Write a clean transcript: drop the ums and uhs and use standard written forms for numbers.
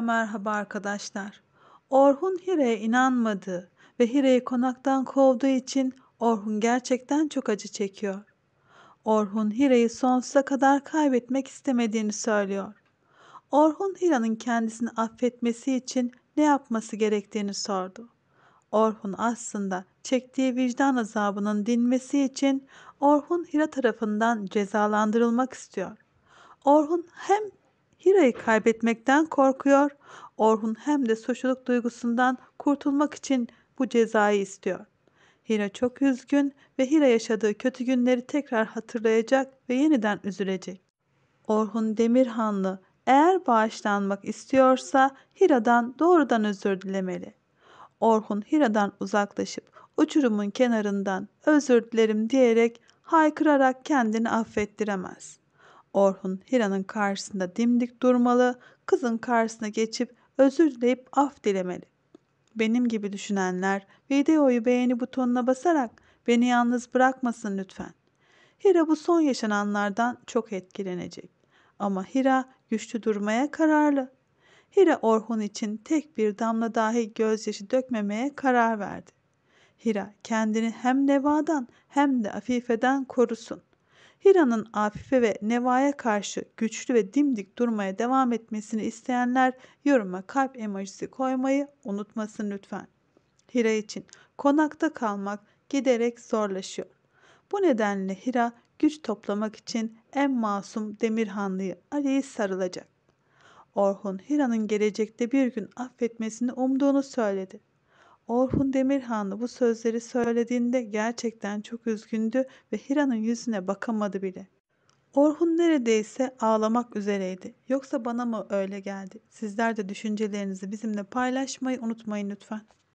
Merhaba arkadaşlar. Orhun Hira'ya inanmadı ve Hira'yı konaktan kovduğu için Orhun gerçekten çok acı çekiyor. Orhun Hira'yı sonsuza kadar kaybetmek istemediğini söylüyor. Orhun Hira'nın kendisini affetmesi için ne yapması gerektiğini sordu. Orhun aslında çektiği vicdan azabının dinmesi için Orhun Hira tarafından cezalandırılmak istiyor. Orhun hem Hira'yı kaybetmekten korkuyor, Orhun hem de suçluluk duygusundan kurtulmak için bu cezayı istiyor. Hira çok üzgün ve Hira yaşadığı kötü günleri tekrar hatırlayacak ve yeniden üzülecek. Orhun Demirhanlı eğer bağışlanmak istiyorsa Hira'dan doğrudan özür dilemeli. Orhun Hira'dan uzaklaşıp uçurumun kenarından özür dilerim diyerek haykırarak kendini affettiremez. Orhun Hira'nın karşısında dimdik durmalı, kızın karşısına geçip özür dileyip af dilemeli. Benim gibi düşünenler videoyu beğeni butonuna basarak beni yalnız bırakmasın lütfen. Hira bu son yaşananlardan çok etkilenecek. Ama Hira güçlü durmaya kararlı. Hira Orhun için tek bir damla dahi gözyaşı dökmemeye karar verdi. Hira kendini hem Neva'dan hem de Afife'den korusun. Hira'nın Afife ve Neva'ya karşı güçlü ve dimdik durmaya devam etmesini isteyenler yoruma kalp emojisi koymayı unutmasın lütfen. Hira için konakta kalmak giderek zorlaşıyor. Bu nedenle Hira güç toplamak için en masum Demirhanlı'yı Ali'ye sarılacak. Orhun Hira'nın gelecekte bir gün affetmesini umduğunu söyledi. Orhun Demirhanlı bu sözleri söylediğinde gerçekten çok üzgündü ve Hira'nın yüzüne bakamadı bile. Orhun neredeyse ağlamak üzereydi. Yoksa bana mı öyle geldi? Sizler de düşüncelerinizi bizimle paylaşmayı unutmayın lütfen.